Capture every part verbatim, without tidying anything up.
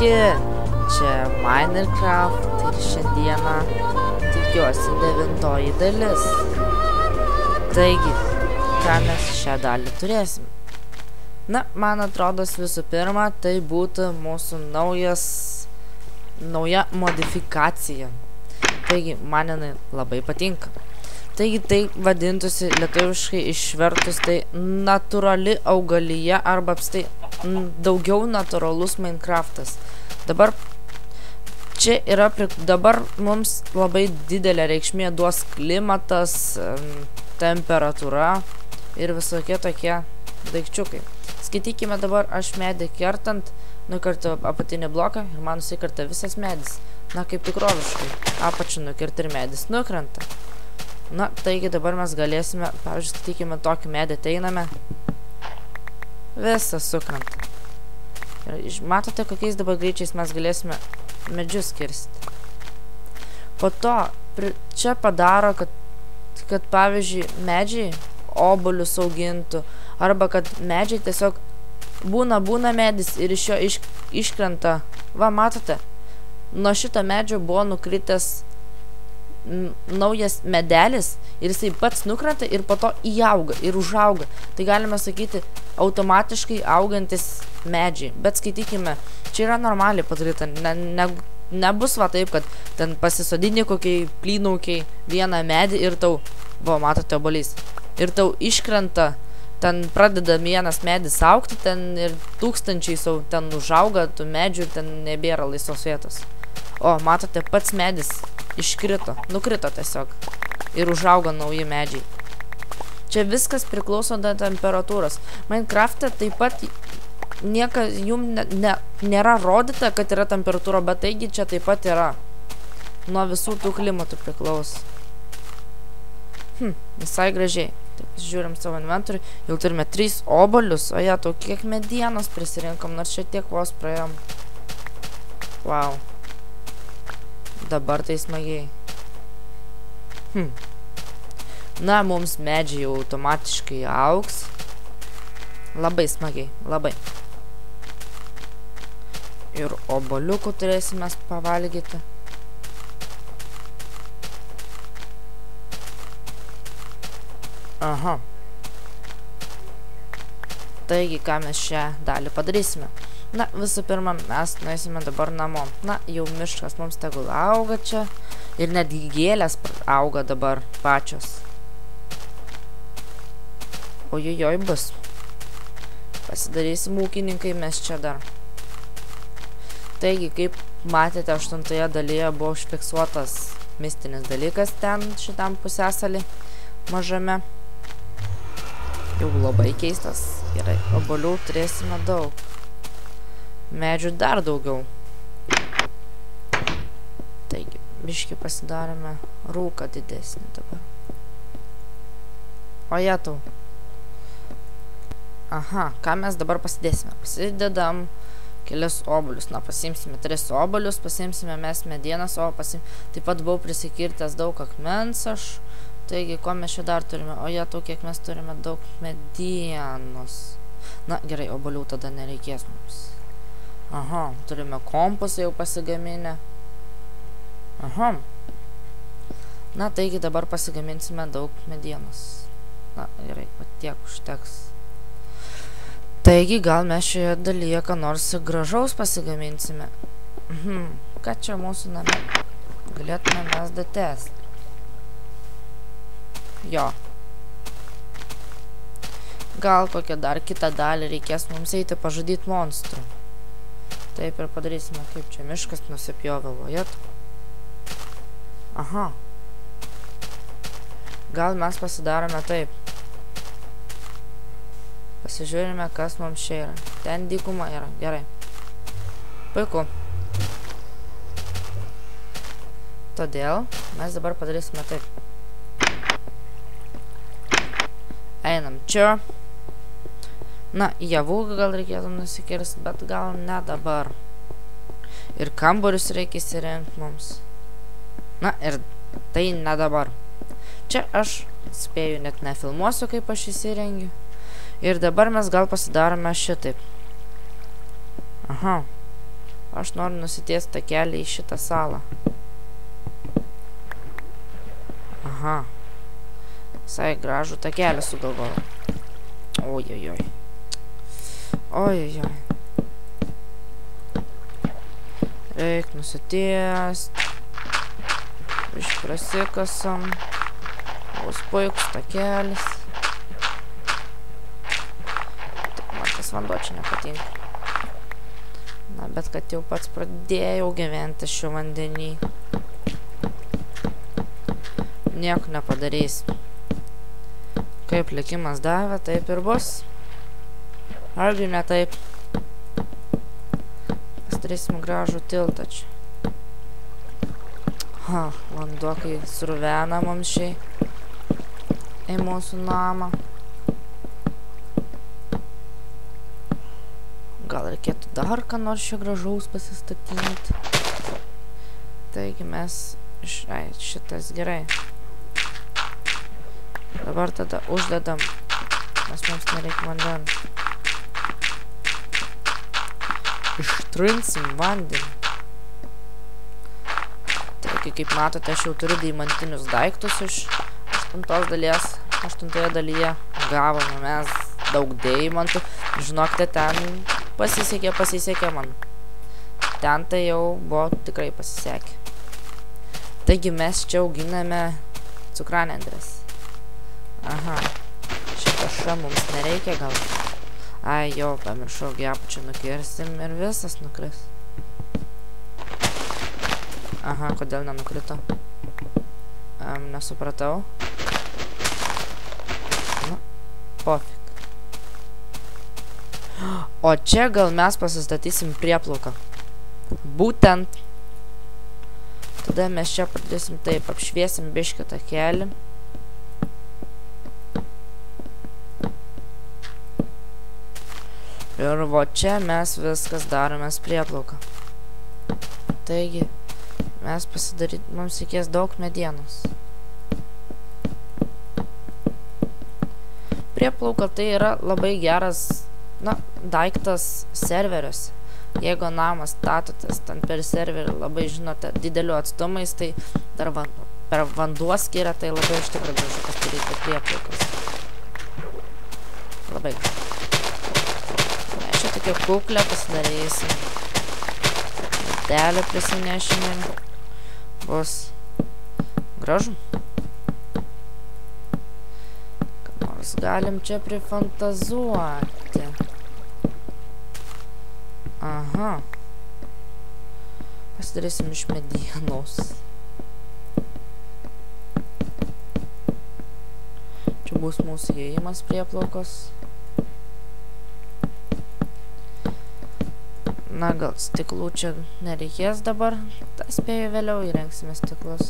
Sveiki, čia Minecraft ir šiandieną tikiuosi devintoji dalis. Taigi, ką mes šią dalį turėsim? Na, man atrodo, visų pirma, tai būtų mūsų naujas, nauja modifikacija. Taigi, man jinai labai patinka. Taigi, tai vadintųsi lietuviškai išvertus tai natūrali augalija arba apstai daugiau natūralus Minecraftas. Dabar čia yra, dabar mums labai didelė reikšmė duos klimatas, temperatūra ir visokie tokie daikčiukai. Skaitykime dabar, aš medį kertant, nukertu apatinį bloką ir man nusikerta visas medis. Na, kaip tikroviškai, apačiu nukerti ir medis nukrenta. Na, taigi dabar mes galėsime, pavyzdžiui, skaitykime tokį medį, ateiname. Visas sukrenta. Ir matote, kokiais dabar greičiais mes galėsime medžius kirsti. Po to, čia padaro, kad, kad pavyzdžiui, medžiai obuolius augintų, arba kad medžiai tiesiog būna, būna medis ir iš jo iš, iškrenta. Va, matote, nuo šito medžio buvo nukritęs naujas medelis ir jisai pats nukrenta ir po to įauga ir užauga. Tai galime sakyti automatiškai augantis medžiai. Bet skaitykime, čia yra normaliai padaryta. Ne, ne, nebus va taip, kad ten pasisodini kokiai plynaukiai vieną medį ir tau, va, matote, obuolys. Ir tau iškrenta, ten pradeda vienas medis augti, ten ir tūkstančiai sau ten užauga tų medžių ir ten nebėra laisvos vietos. O, matote, pats medis iškrito, nukrito tiesiog ir užauga nauji medžiai. Čia viskas priklauso nuo temperatūros. Minecraft'e taip pat niekas jums ne, ne, nėra rodyta, kad yra temperatūra, bet taigi čia taip pat yra. Nuo visų tų klimatų priklauso. Hm, visai gražiai. Taip, žiūrim savo inventorių. Jau turime tris obuolius. O ja, tau kiek medienos prisirinkom, nors šiek tiek vos praėjom. Wow. Dabar tai smagiai. Hm. Na, mums medžiai jau automatiškai augs. Labai smagiai, labai. Ir obuoliukų turėsime pavalgyti. Aha. Taigi, ką mes šią dalį padarysime? Na, visų pirma, mes nuėsime dabar namo. Na, jau miškas mums tegul auga čia. Ir netgi gėlės auga dabar pačios. Ojojoj bus. Pasidarysim ūkininkai mes čia dar. Taigi, kaip matėte, aštuntoje dalyje buvo užfiksuotas mistinis dalykas ten šitam pusiasalį mažame. Jau labai keistas. Gerai, obuolių turėsime daug. Medžių dar daugiau. Taigi, biškį pasidarome rūką didesnį dabar. O jetau. Aha, ką mes dabar pasidėsime? Pasidedam kelias obuolius. Na, pasiimsime tris obuolius, pasiimsime mes medienas, o pasim... Taip pat buvau prisikirtęs daug akmens aš. Taigi, ko mes čia dar turime? O jetau, kiek mes turime daug medienos. Na, gerai, obuolių tada nereikės mums. Aha, turime kompusą jau pasigaminę. Aha. Na, taigi dabar pasigaminsime daug medienos. Na, gerai, o tiek užteks. Taigi, gal mes šioje dalyje ką nors gražaus pasigaminsime. Mhm. Ką čia mūsų name? Galėtume mes datesti. Jo. Gal kokią dar kitą dalį reikės mums eiti pažudyti monstrų. Taip ir padarysime, kaip čia miškas nusipjovė lojet. Aha. Gal mes pasidarome taip. Pasižiūrime, kas mums čia yra. Ten dykuma yra. Gerai. Puiku. Todėl mes dabar padarysime taip. Einam čia. Na, javų gal reikėtų nusikirsti, bet gal ne dabar. Ir kambarius reikia įsirengti mums. Na, ir tai ne dabar. Čia aš spėju net nefilmuosiu, kaip aš įsirengiu. Ir dabar mes gal pasidarome šitaip. Aha. Aš noriu nusitiesti tą kelią į šitą salą. Aha. Visai gražų tą kelią sugalvojau. Ojojoj. Ojojoj. Reik nusitiesti. Išprasikasam. Bus puikus tą kelias. Tik man tas vanduo čia nepatinka. Na, bet kad jau pats pradėjau gyventi šiuo vandenį, nieko nepadarys. Kaip likimas davė, taip ir bus. Argi ne taip. Pastarėsim gražų tiltą čia. Ha, vanduo kai survena mums šiai į mūsų namą. Gal reikėtų dar ką nors čia gražaus pasistatyti. Taigi mes ai, šitas gerai. Dabar tada uždedam, nes mums nereikia vandens. Ištrinsim vandenį. Taigi, kaip matote, aš jau turiu deimantinius daiktus iš aštuntos dalies. Aštuntoje dalyje gavome mes daug deimantų. Žinokite, ten pasisekė, pasisekė man. Ten tai jau buvo tikrai pasisekė. Taigi mes čia auginame cukranendres. Aha. Šitą šą mums nereikia gal. Ai, jau pamiršau, gepačią nukirsim ir visas nukris. Aha, kodėl nenukrito? Um, nesupratau. Nu, pofik. O čia gal mes pasistatysim prieplauką. Būtent. Tada mes čia pradėsim taip, apšviesim biškį tą kelią. Ir va čia mes viskas daromės prieplauką. Taigi, mes pasidaryt, mums reikės daug medienos. Prieplauka tai yra labai geras, na, daiktas serverius. Jeigu namas statotės ten per serverį labai, žinote, dideliu atstumais, tai dar van, per vanduo skiria, tai labai iš tikrųjų gražu, kad turite prieplaukas. Labai. Mes čia tokia kuklę pasidarysim. Metelį prisinešim. Bus gražu. Ką nors galim čia prifantazuoti. Aha. Pasidarysim iš medienos. Čia bus mūsų įėjimas prieplaukos. Na, gal stiklų čia nereikės dabar. Ta spėju vėliau įrengsime stiklus.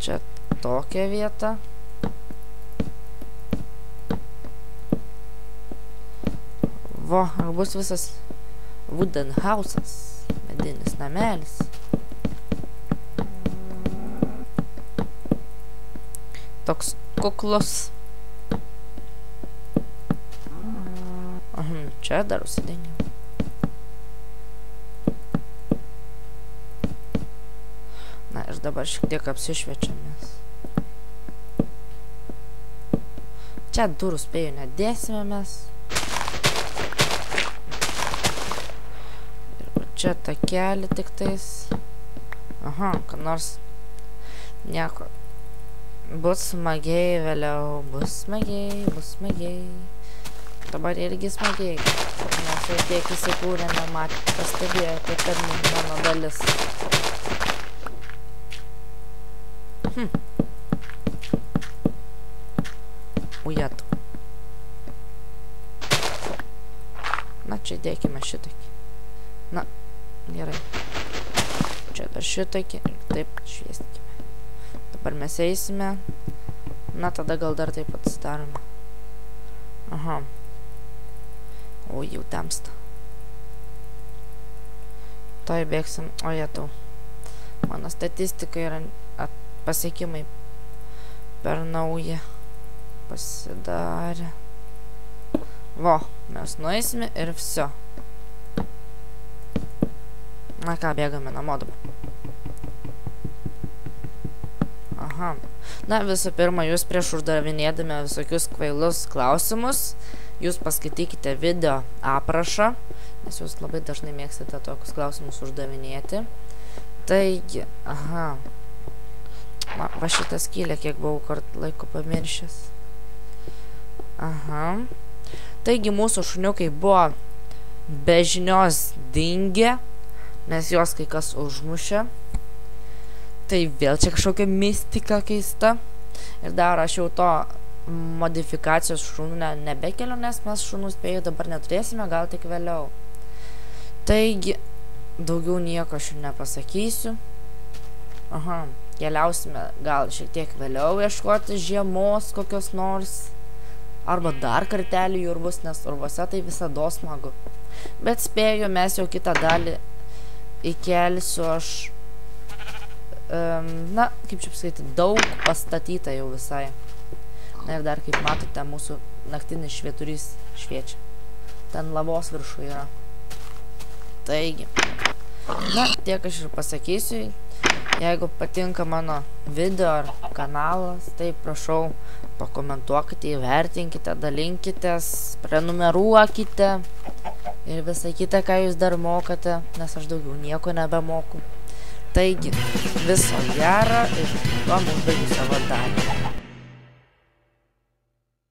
Čia tokia vieta. Vo, ar bus visas wooden house'as, medinis namelis. Toks kuklus. Aha, čia dar užsidengiau. Na, ir dabar šiek tiek apsišviečiamės. Čia durų spėjų nedėsime mes. Čia tą kelią tik tais. Aha, kad nors nieko. Bus smagiai vėliau. Bus smagiai, bus smagiai. Dabar irgi smagiai. Mes jau tiek įsikūrėme, matyti, pastebėjote, kad mano dalis. Hm. Ujatu. Na, čia dėkime šitokį. Na, gerai. Čia dar šitokį. Taip, švieskime. Dabar mes eisime. Na, tada gal dar taip atsidarome. Aha. O, jau temsta. Toj bėgsim. O, jetau. Mano statistika yra pasiekimai per naują. Pasidarė. Vo, mes nueisime ir viso. Na ką, bėgame namo dabar. Aha. Na, visų pirma, jūs prieš uždavinėdami visokius kvailus klausimus, jūs paskaitykite video aprašą, nes jūs labai dažnai mėgstate tokius klausimus uždavinėti. Taigi, aha. Na, va šitą skylę, kiek buvau kart laiko pamiršęs. Aha. Taigi, mūsų šuniukai buvo be žinios dingę, nes juos kai kas užmušė. Tai vėl čia kažkokia mistika keista. Ir dar aš jau to modifikacijos šunų ne, nebekeliu, nes mes šunų spėjų dabar neturėsime, gal tik vėliau. Taigi, daugiau nieko aš nepasakysiu. Aha, keliausime gal šiek tiek vėliau ieškoti žiemos kokios nors. Arba dar kartelį jūrbus, nes urvose tai visada smagu. Bet spėju, mes jau kitą dalį įkelsiu aš. Um, na, kaip čia pasakyti, daug pastatyta jau visai. Na ir dar, kaip matote, mūsų naktinis švieturys šviečia. Ten lavos viršų yra. Taigi. Na, tiek aš ir pasakysiu. Jeigu patinka mano video ar kanalas, tai prašau pakomentuokite, įvertinkite, dalinkitės, prenumeruokite ir visą kitą, ką jūs dar mokate, nes aš daugiau nieko nebemoku. Taigi, viso gero ir tuo mums baigiu savo dalį.